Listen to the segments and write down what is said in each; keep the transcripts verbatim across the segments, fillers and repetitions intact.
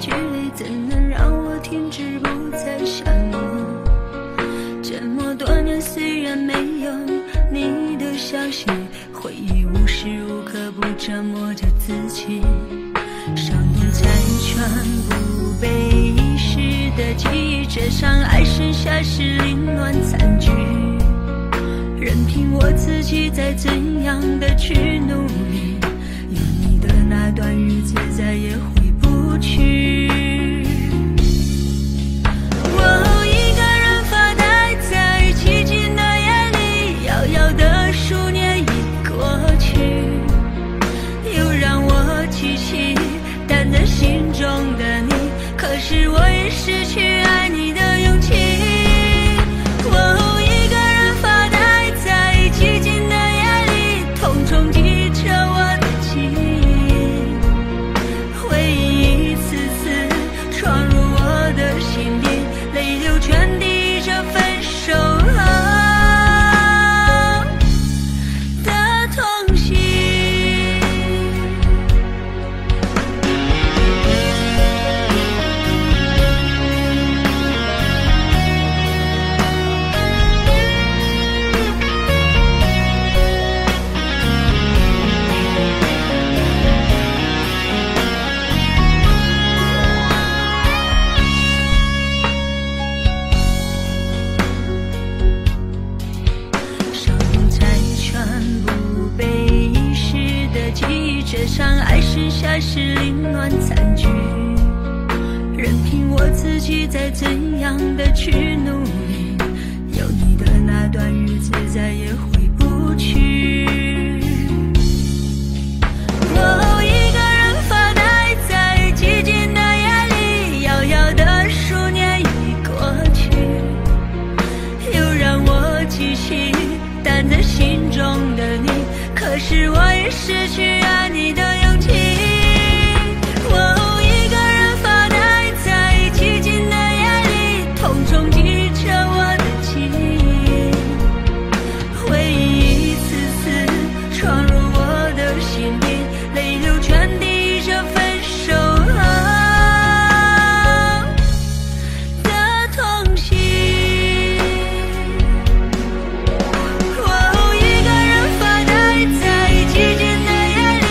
距离怎能让我停止不再想你？沉默多年，虽然没有你的消息，回忆无时无刻不折磨着自己。少年拆穿不被遗失的记忆，这场爱剩下是凌乱残局。任凭我自己再怎样的去努力，有你的那段日子再也回不去。心中的你，可是我已失去爱你的勇气。我一个人发呆在寂静的夜里，痛冲击着我的记忆，回忆一次次闯入我的心底，泪流全滴着分手后的痛惜。这场爱剩下是凌乱残局，任凭我自己再怎样的去努力，有你的那段日子再也回不去。我一个人发呆在寂静的夜里，遥遥的数年已过去，又让我记起淡在心中的你，可是我已失去爱你的勇气。我一个人发呆在寂静的夜里，痛冲击着我的记忆，回忆一次次闯入我的心底，泪流全滴着分手后的痛惜。我一个人发呆在寂静的夜里，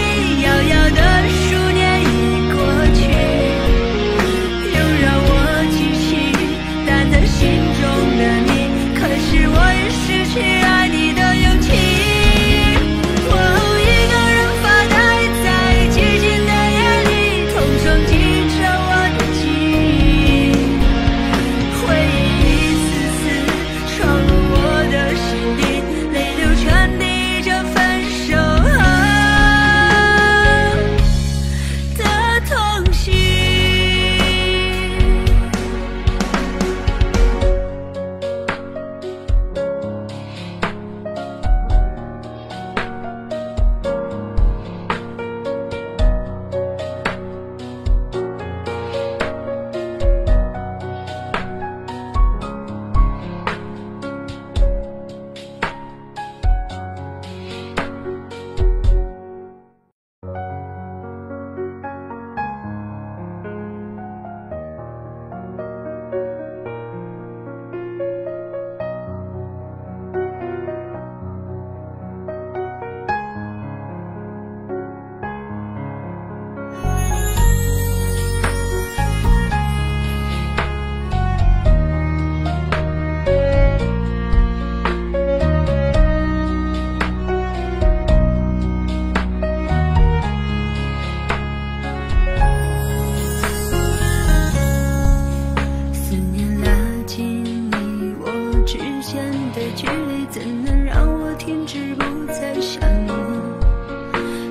的距离，怎能让我停止不再想你？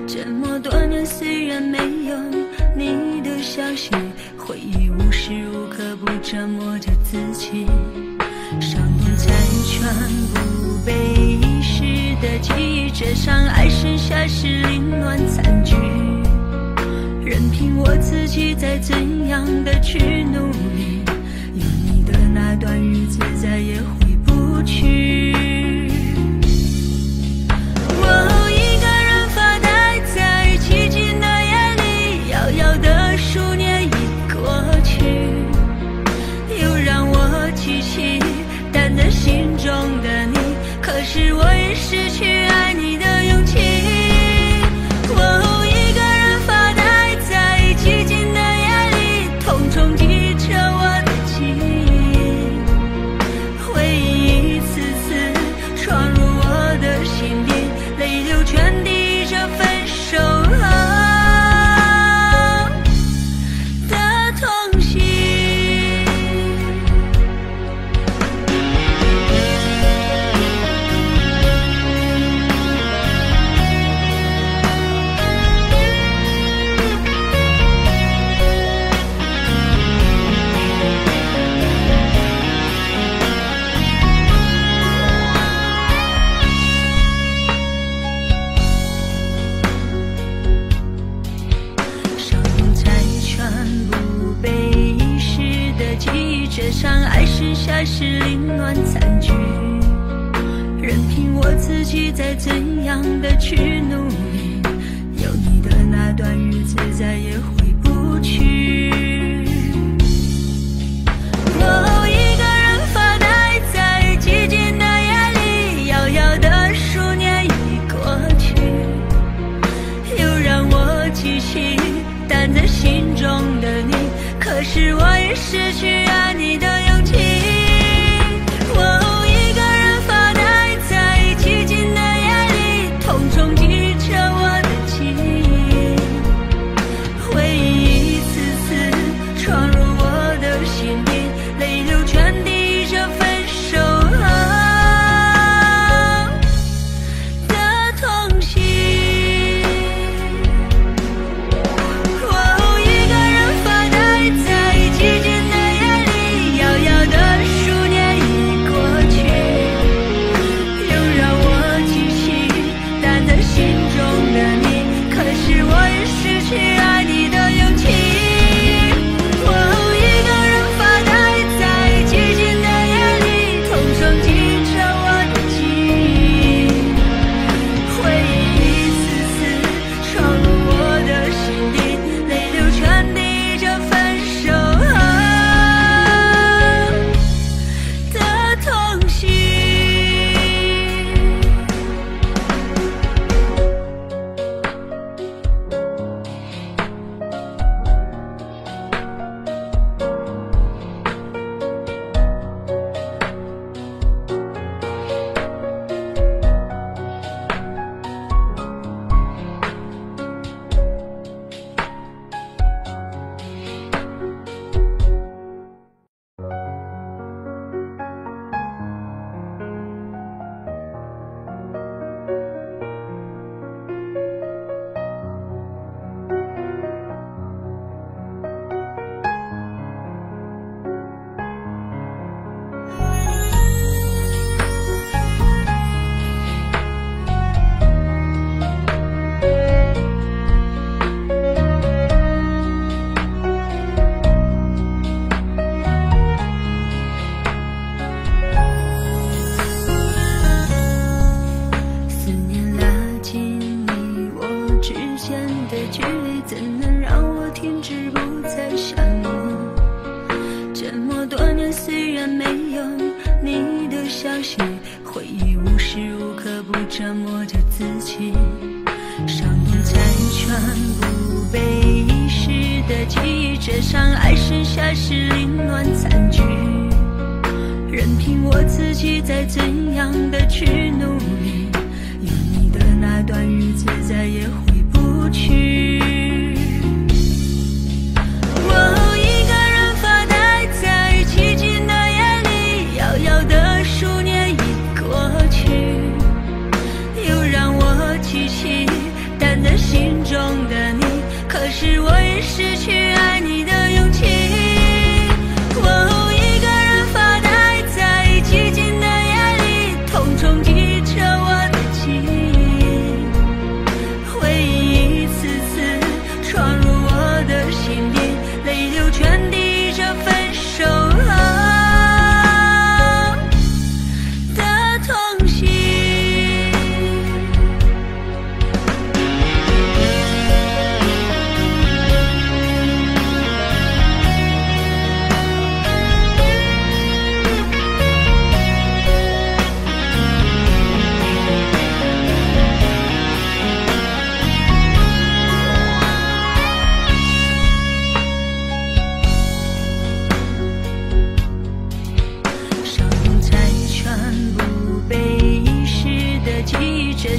这么多年，虽然没有你的消息，回忆无时无刻不折磨着自己。伤痛残存不被遗失的记忆，这场爱剩下是凌乱残局。任凭我自己再怎样的去努力，有你的那段日子再也回不去。我一个人发呆在寂静的夜里，遥遥的数年已过去，又让我记起淡淡心中的你，可是我也失去爱你的勇气。我。 还是凌乱残局，任凭我自己再怎样的去努力，有你的那段日子再也回不去。我一个人发呆在寂静的夜里，遥遥的数年已过去，又让我记起淡在心中的你，可是我也失去爱你的勇气。 数年以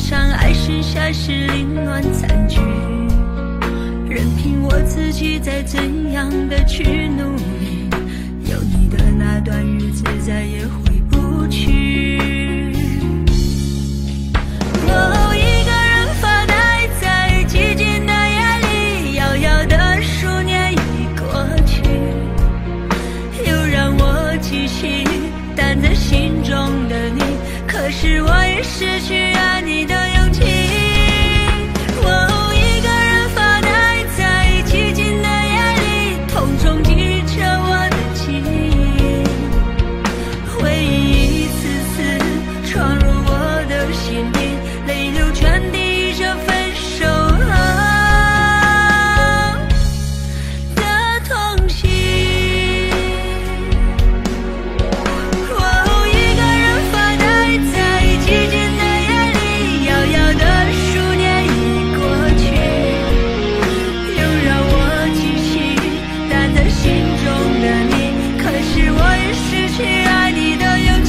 上爱是傻是凌乱残局，任凭我自己再怎样的去努力，有你的那段日子再也回不去。我一个人发呆在寂静的夜里，遥遥的数年已过去，又让我记起，但在心中的你，可是我已失去爱你的勇气。我一个人发呆在寂静的夜里，痛冲击着我的记忆，回忆一次次闯入我的心底，泪流传递着分手后的痛惜。我一个人发呆在寂静的夜里，遥遥的数年已过去，又让我记起，但在心中的你，可是我也失去爱你的勇气。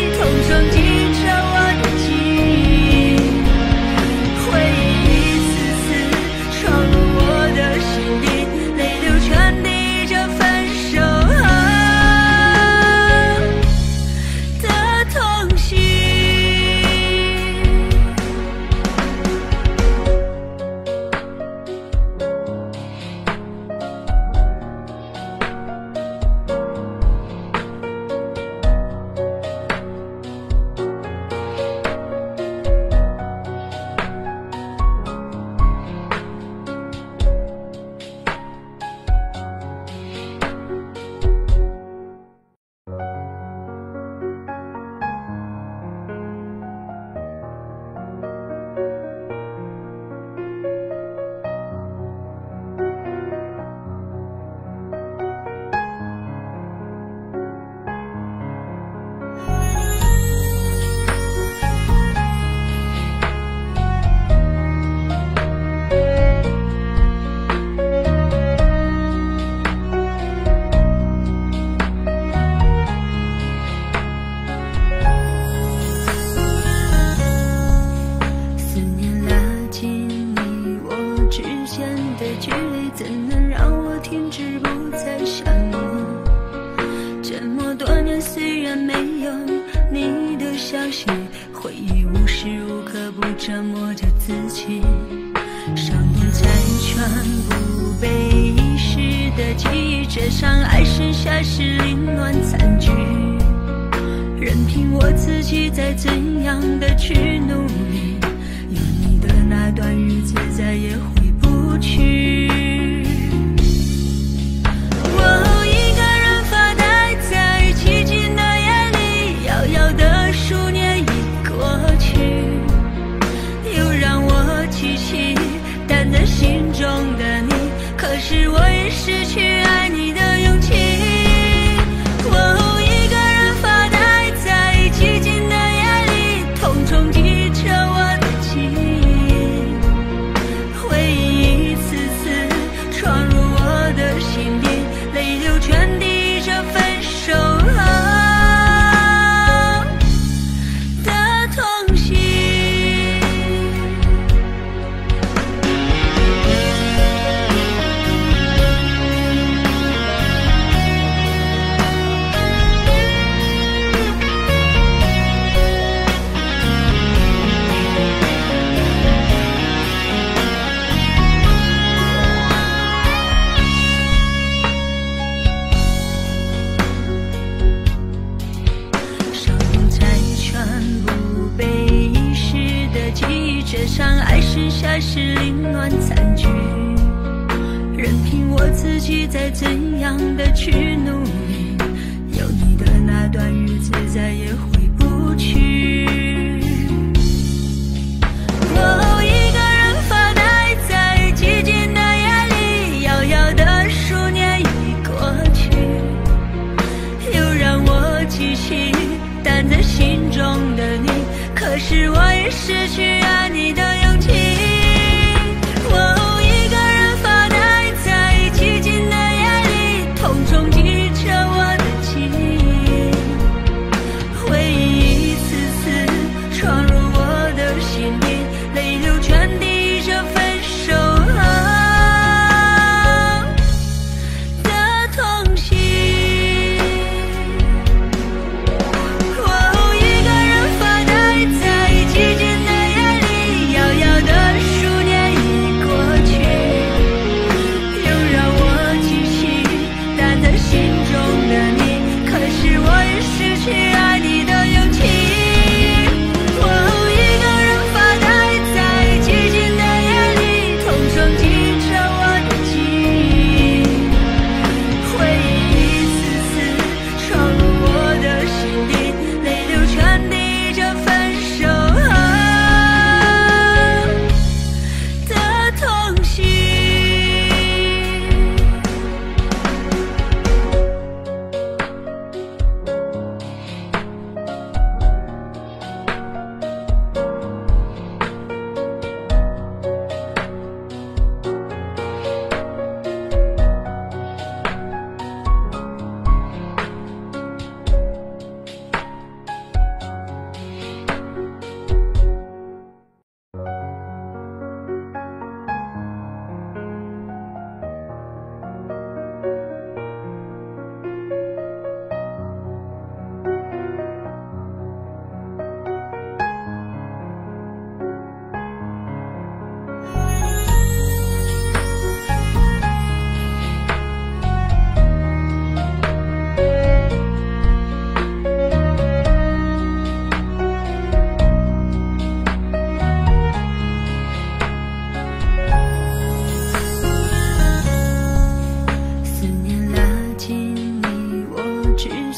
冲击着我的记忆，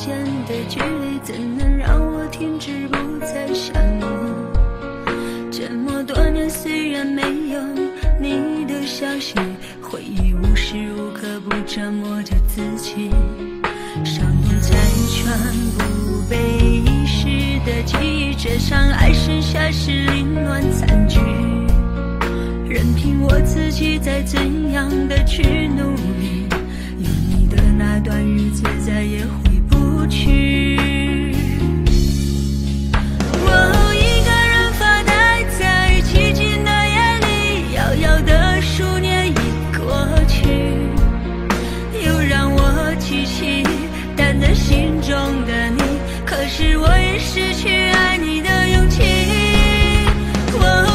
间的距离，怎能让我停止不再想你？这么多年，虽然没有你的消息，回忆无时无刻不折磨着自己。上演辗转不被遗失的记忆，这场爱剩下是凌乱残局。任凭我自己再怎样的去努力，有你的那段日子再也回不去。我一个人发呆在寂静的夜里，遥遥的数年已过去，又让我记起淡淡心中的你，可是我也失去爱你的勇气。我。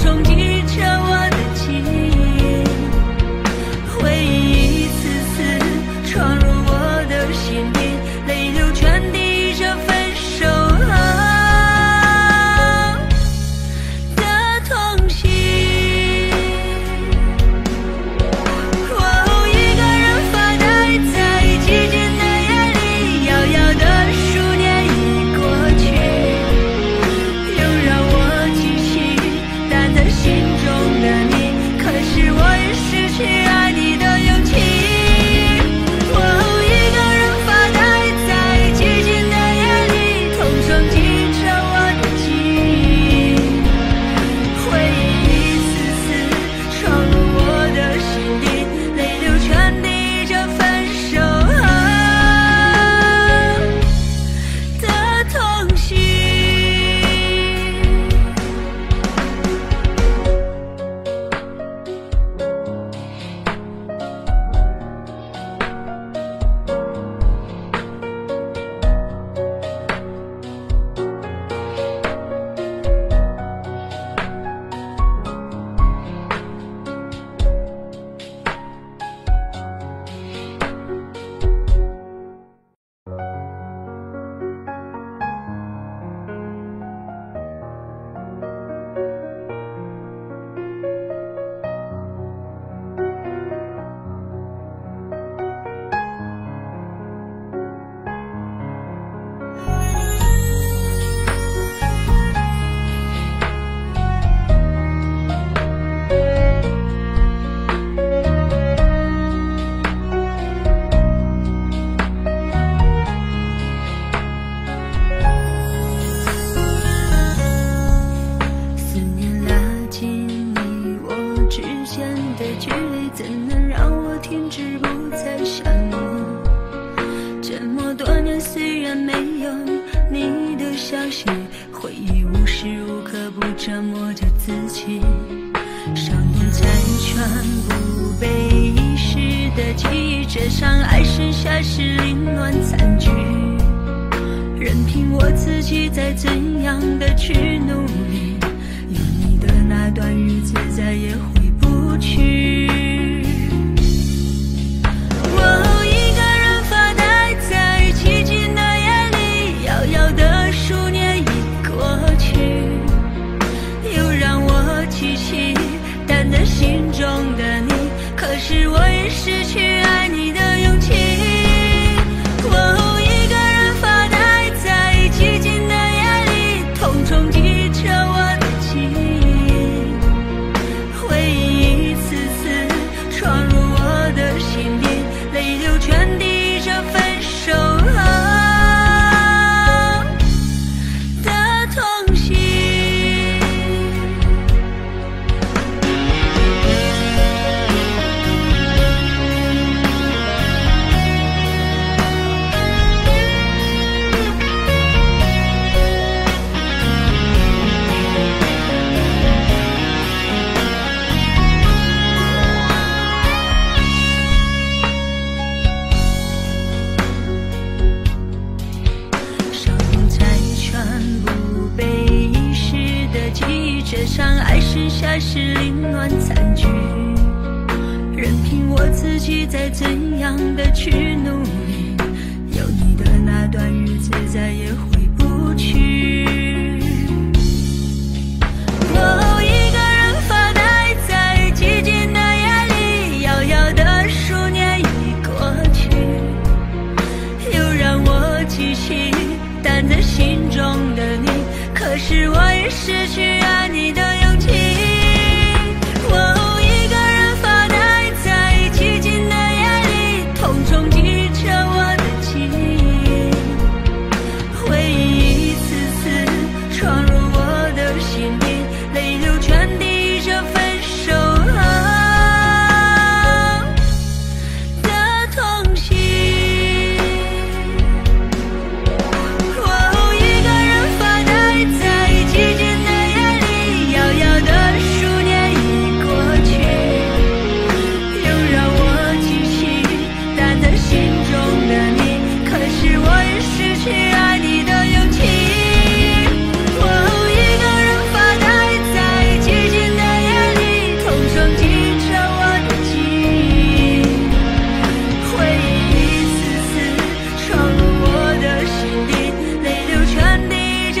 冲击着我的记忆，回忆一次次闯入我的心底，泪流全滴着分手后的痛心。这场爱剩下是凌乱残局，任凭我自己再怎样的去努力，有你的那段日子再也回不去。我一个人发呆在寂静的夜里，遥遥的数年已过去，又让我记起淡在心中的你，可是我也失去爱你的勇气。我一个人发呆在寂静的夜里，痛冲击着我的记忆，回忆一次次闯入我的心底，泪流全滴着分手后的痛心。数年。剩下是凌乱残局，任凭我自己再怎样的去努力，有你的那段日子再也回不去。我一个人发呆在寂静的夜里，遥遥的数年已过去，又让我记起，但在心中的你，可是我已失去爱你的勇气。我一个人发呆在寂静的夜里，痛冲击着我的记忆，回忆一次次闯入我的心底，泪流传递着分手后的痛惜。我一个人发呆在寂静的夜里，遥遥的数年已过去，又让我记起，但在心中的你，可是我已失去爱你的勇气。我一个人发呆在寂静的夜里，痛冲击着我的记忆，回忆一次次闯入我的心底，泪流传递着分手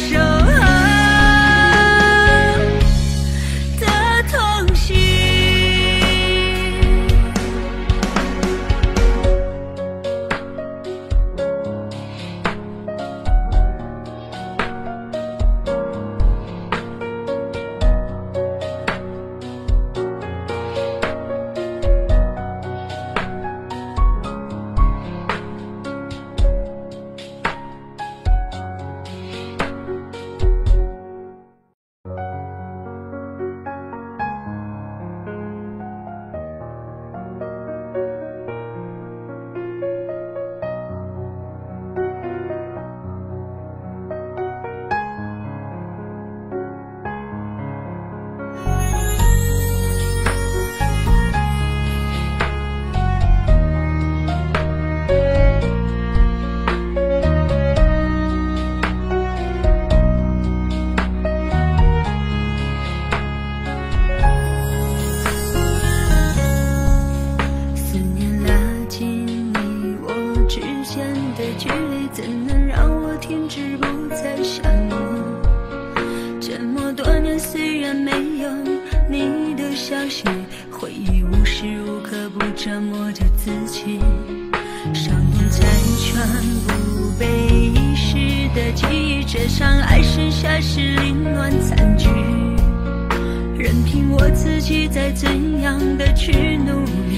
后的痛惜。思念拉近你我之间的距离，怎能让我停止不再想你？这么多年，虽然没有你的消息，回忆无时无刻不折磨着自己。少年残喘不被遗失的记忆，这场爱剩下是凌乱残局，任凭我自己再怎样的去努力，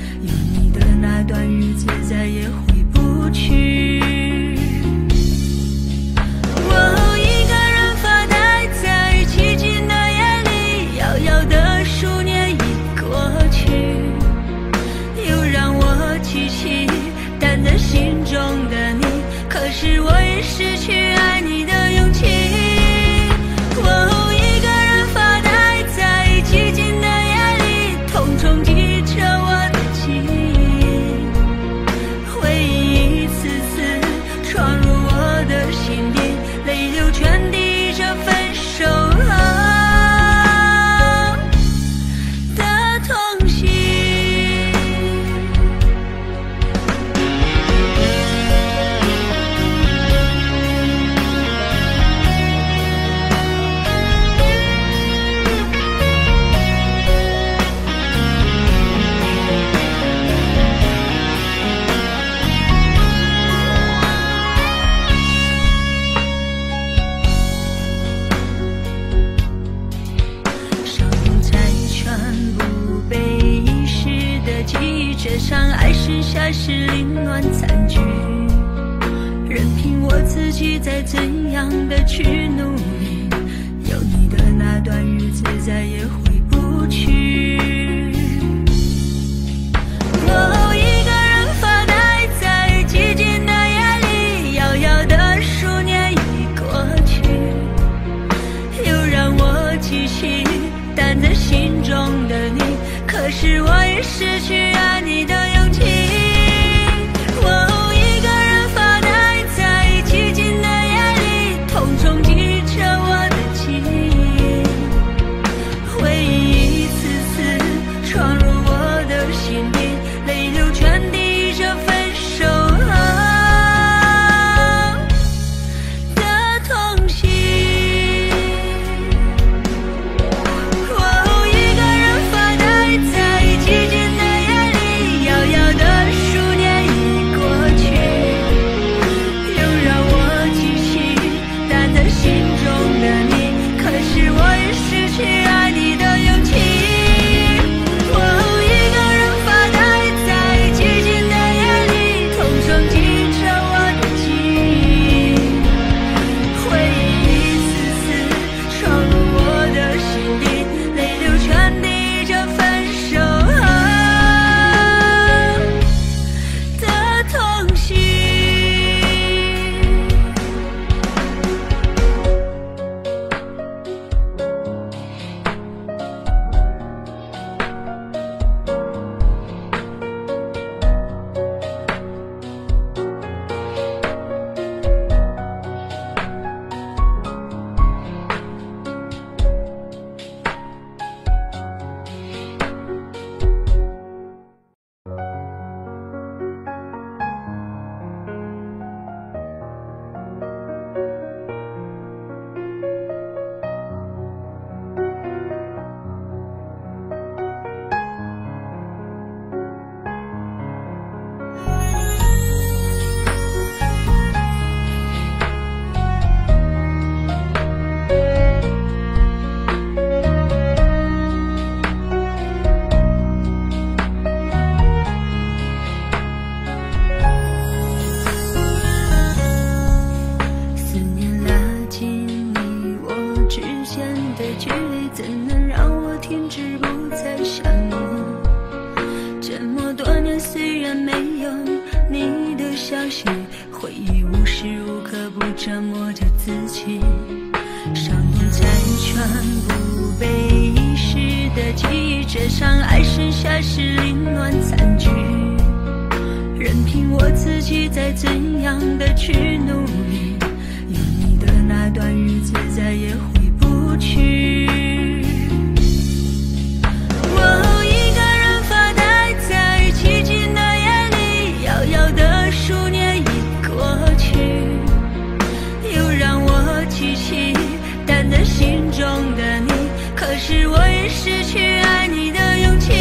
有你的那段日子再也回不去。我一个人发呆在寂静的夜里，遥遥的数年已过去，又让我记起，但在心中的你，可是我已失去爱你的勇气。我一个人发呆在寂静的夜里，痛冲击着我的记忆，回忆一次次闯入我的心底，泪流传递着分手后的痛惜。少年残喘不被遗失的记忆，这场爱剩下是凌乱残局，任凭我自己再怎样的去努力，有你的那段日子再也回不去。我一个人发呆在寂静的夜里，遥遥的数年已过去，又让我记起，但在心中的你，可是我已失去爱你的勇气。我一个人发呆在寂静的夜里，痛冲击着我的记忆，折磨着自己，上瘾辗转不被遗失的记忆，折伤爱剩下是凌乱残局。任凭我自己再怎样的去努力，有你的那段日子再也回不去。我一个人发呆在寂静的夜里，遥遥的数年已过去。 凄凄淡的心中的你，可是我也失去爱你的勇气。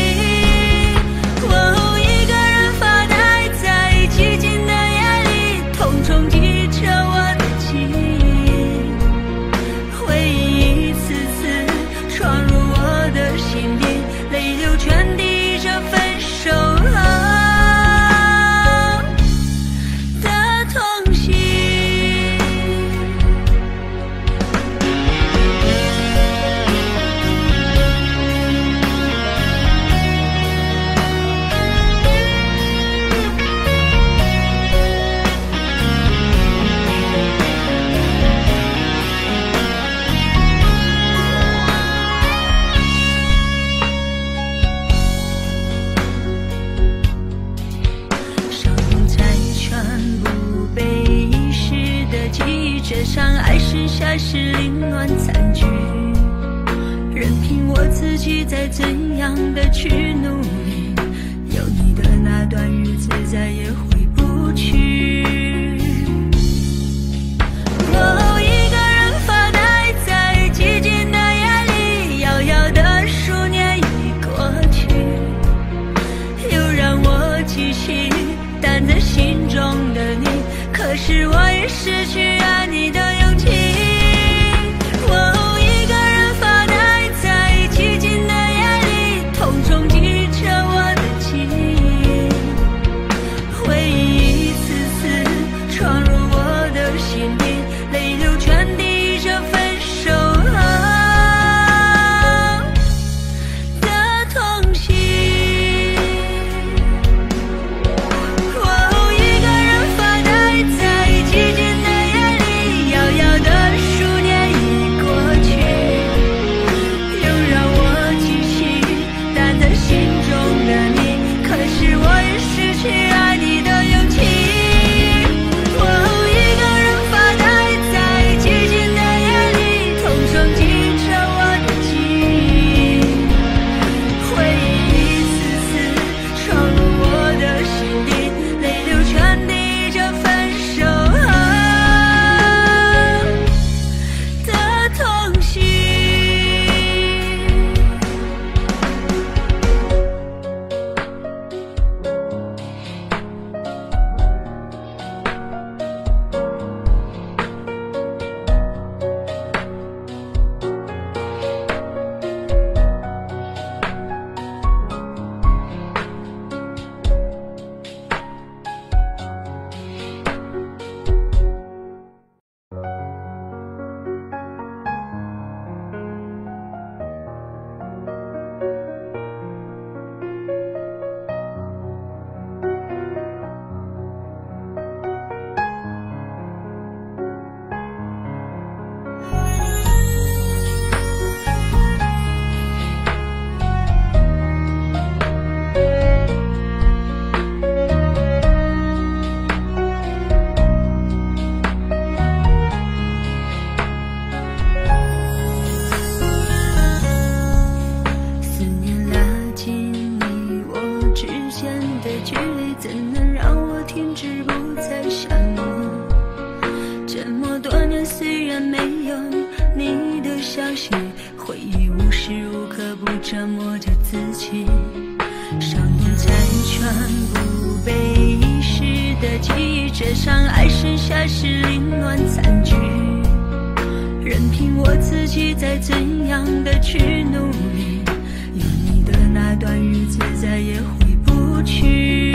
我一个人发呆在寂静的夜里，痛冲击着我的记忆，回忆一次次闯入我的心底，泪流全滴着分手后。 还是凌乱残局，任凭我自己再怎样的去努力，有你的那段日子再也回不去。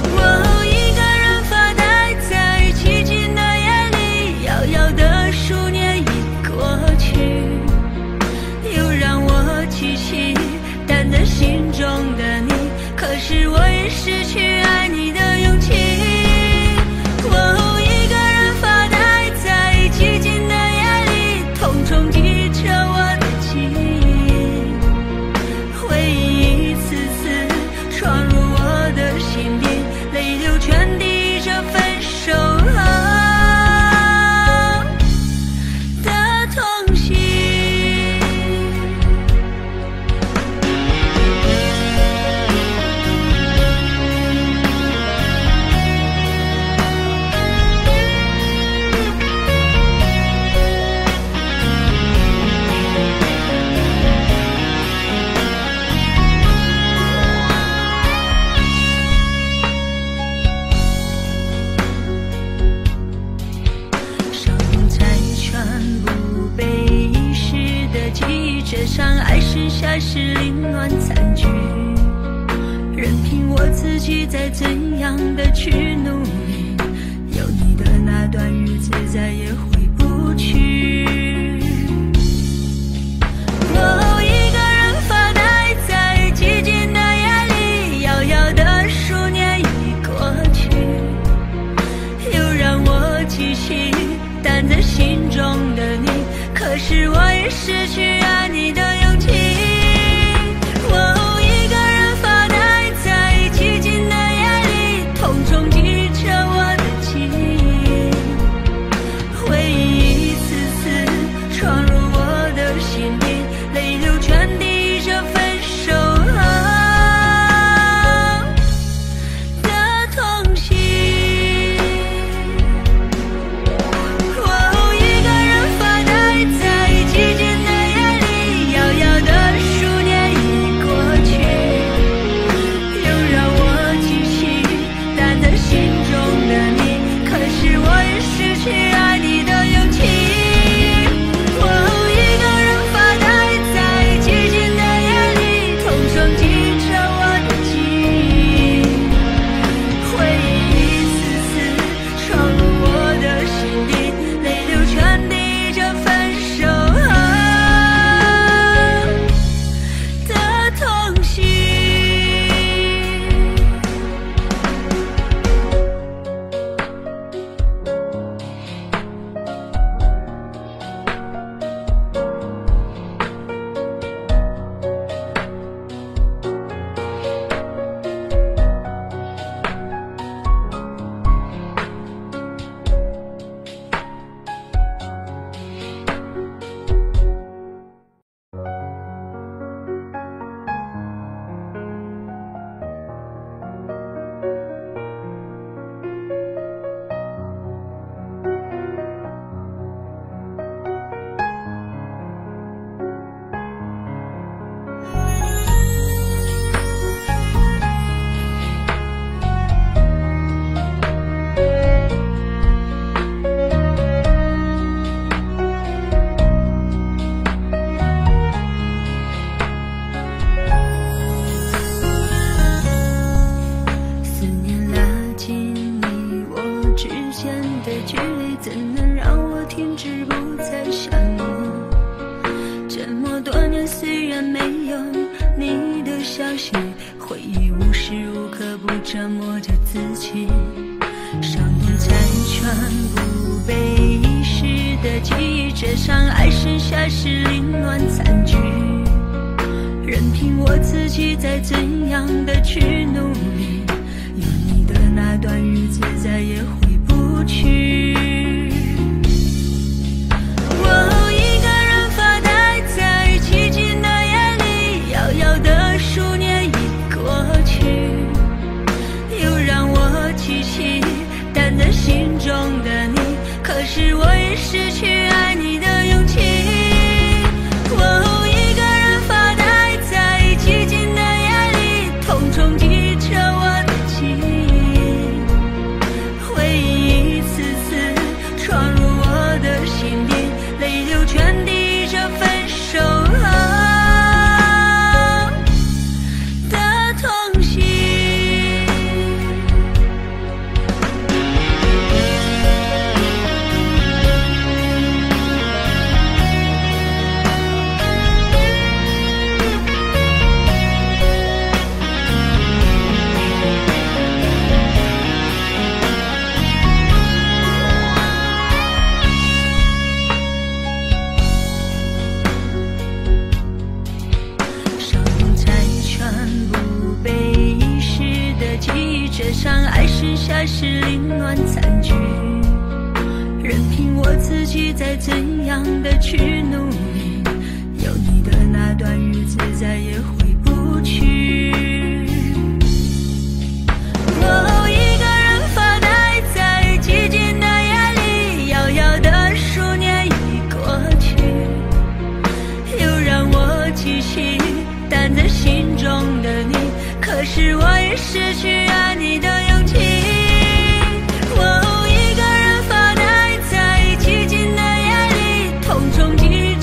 我一个人发呆在寂静的夜里，遥遥的数年已过去，又让我记起淡在心中的你，可是我也失去爱你的勇气。 可是我也失去爱你的勇气。我。下是凌乱残局，任凭我自己再怎样的去努力，有你的那段日子再也回不去。我一个人发呆在寂静的夜里，遥遥的数年已过去，又让我记起，但在心中的你，可是我已失去爱你的勇气。我一个人发呆在寂静的夜里，痛冲击着我的记忆，回忆一次次闯入我的心底，泪流传递着分手后的痛惜。我一个人发呆在寂静的夜里，遥遥的数年已过去，又让我记起，但在心中的你，可是我也失去爱你的勇气。终极。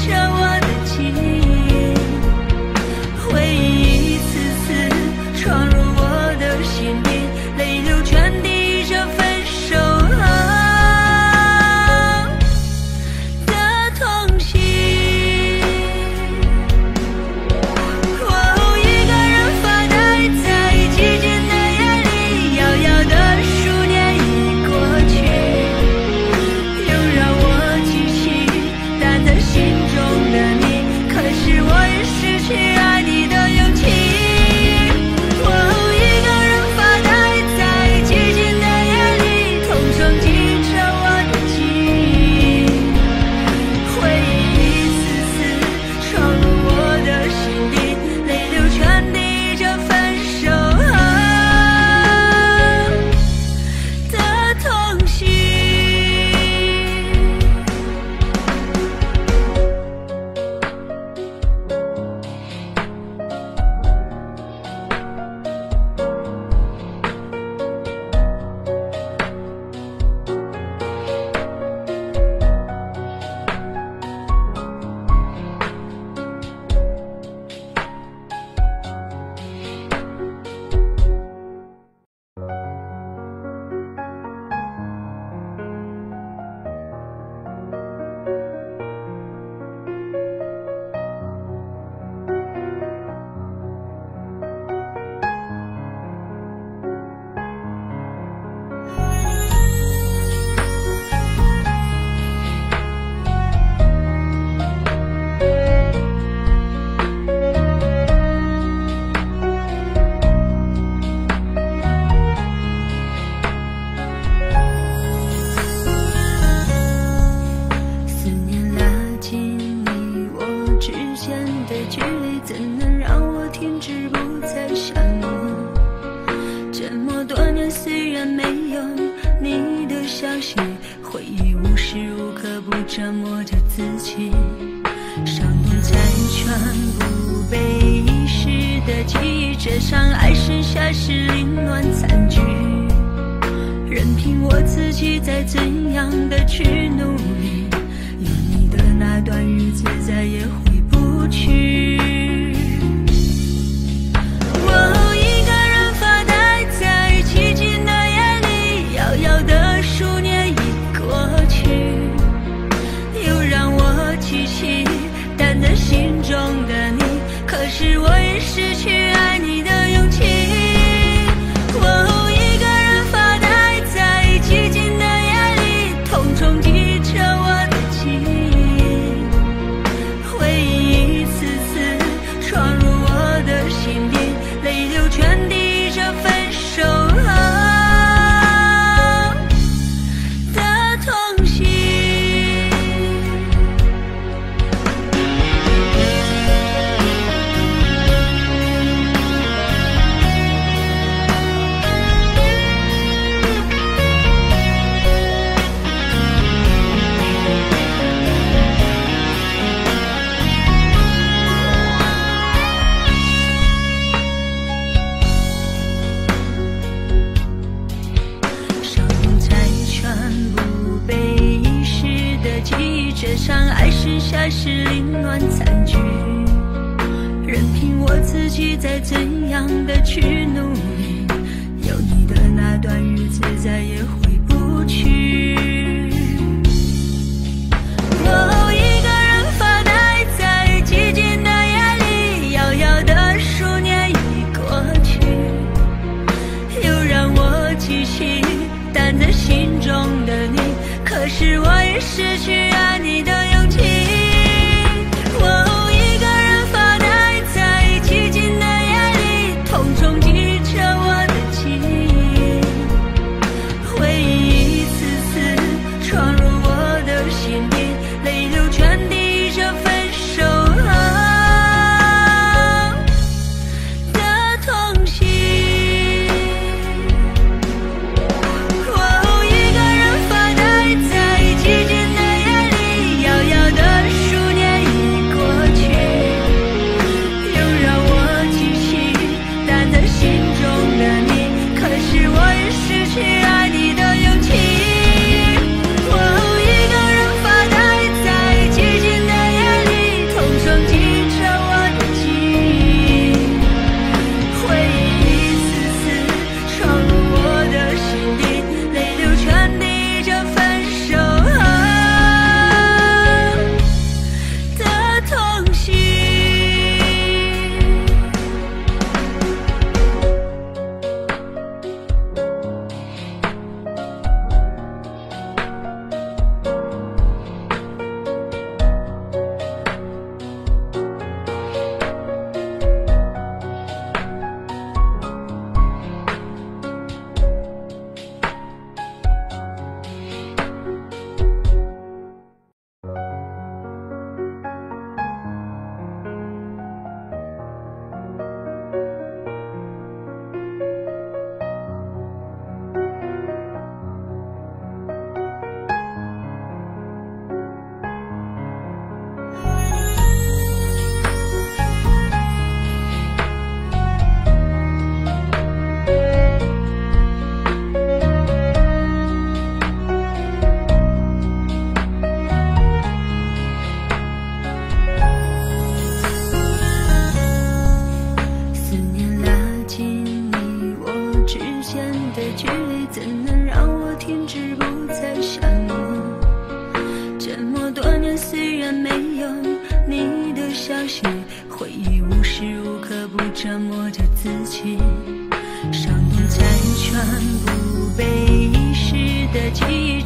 消息，回忆无时无刻不折磨着自己，上瘾辗转不被遗失的记忆，这场爱剩下是凌乱残局。任凭我自己再怎样的去努力，有你的那段日子再也回不去。我一个人发呆在寂静的夜里，遥遥的数年已过去，又让我记起淡淡心中的你，可是我也失去爱你的勇气。我一个人发呆在寂静的夜里，痛冲击着我的记忆，回忆一次次闯入我的心底，泪流全滴着分手后的痛心。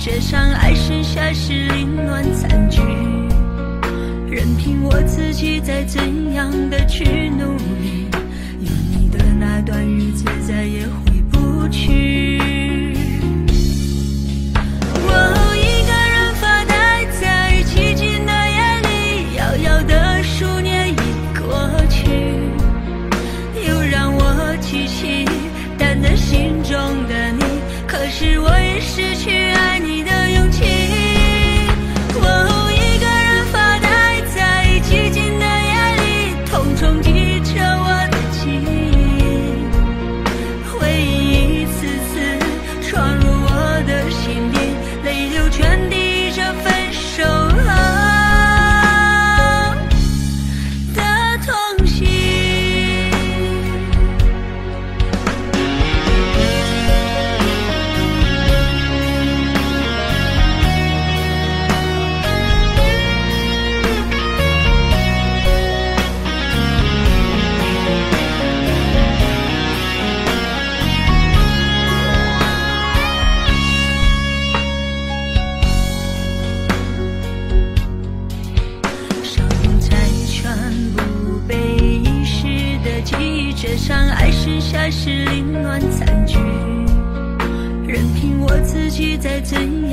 这场爱剩下是凌乱残局，任凭我自己再怎样的去努力，有你的那段日子再也回不去。我一个人发呆在寂静的夜里，遥遥的数年已过去，又让我记起淡在心中的你，可是我也失去爱你的勇气。我一个人发呆在寂静的夜里，痛冲击着我的记忆，回忆一次次闯入我的心底，泪流全滴着分手后的痛心。心中的你，可是我也失去爱你。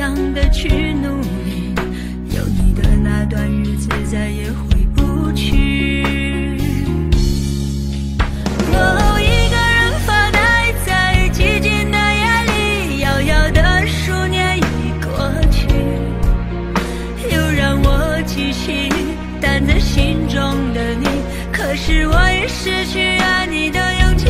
样的去努力，有你的那段日子再也回不去。我一个人发呆在寂静的夜里，遥遥的数年已过去，又让我记起但在心中的你，可是我已失去爱你的勇气。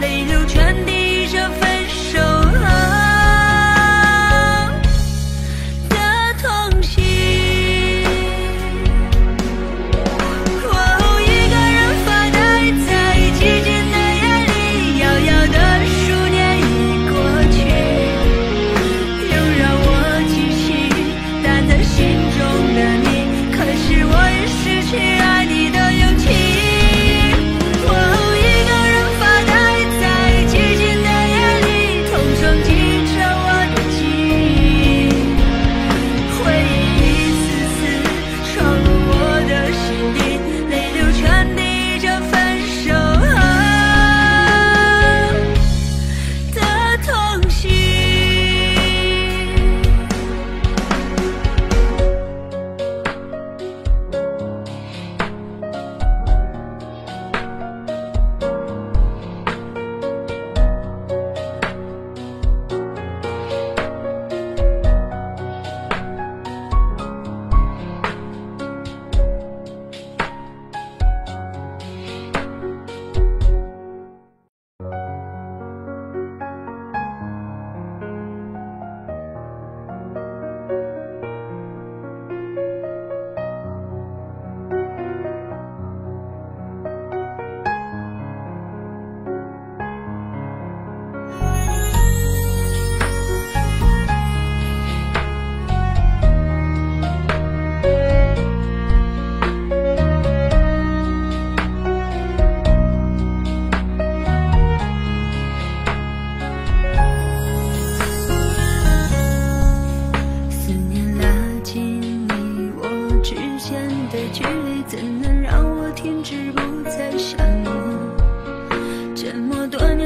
泪流全。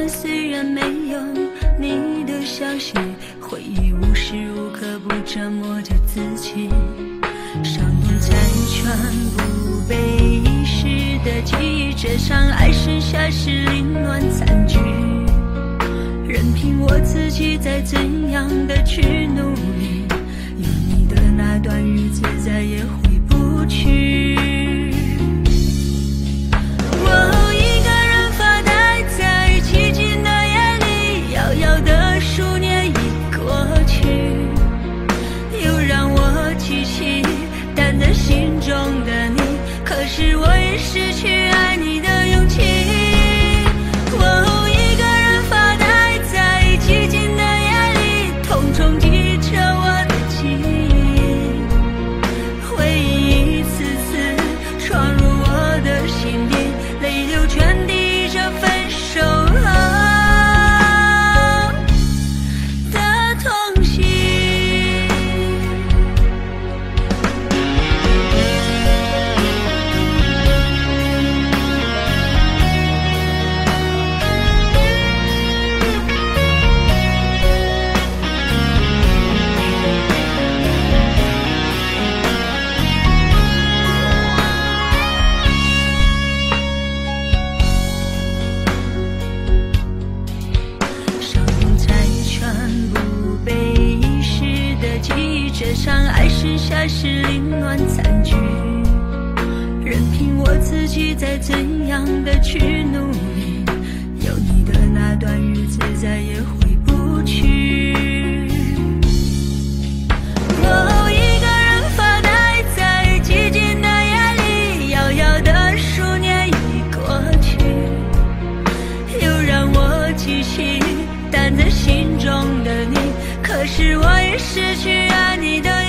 人虽然没有你的消息，回忆无时无刻不折磨着自己，上演辗转不被遗失的记忆，这场爱剩下是凌乱残局。任凭我自己再怎样的去努力，有你的那段日子再也回不去。我。 心中的你，可是我也失去爱你的勇气。我一个人发呆在寂静的夜里，痛冲击着我的记忆，回忆一次次闯入我的心底，泪流全滴着分手后的痛惜。 这场爱剩下是凌乱残局，任凭我自己再怎样的去努力，有你的那段日子再也回不去。我一个人发呆在寂静的夜里，遥遥的数年已过去，又让我记起，但在心中的你。 可是我也失去爱你的。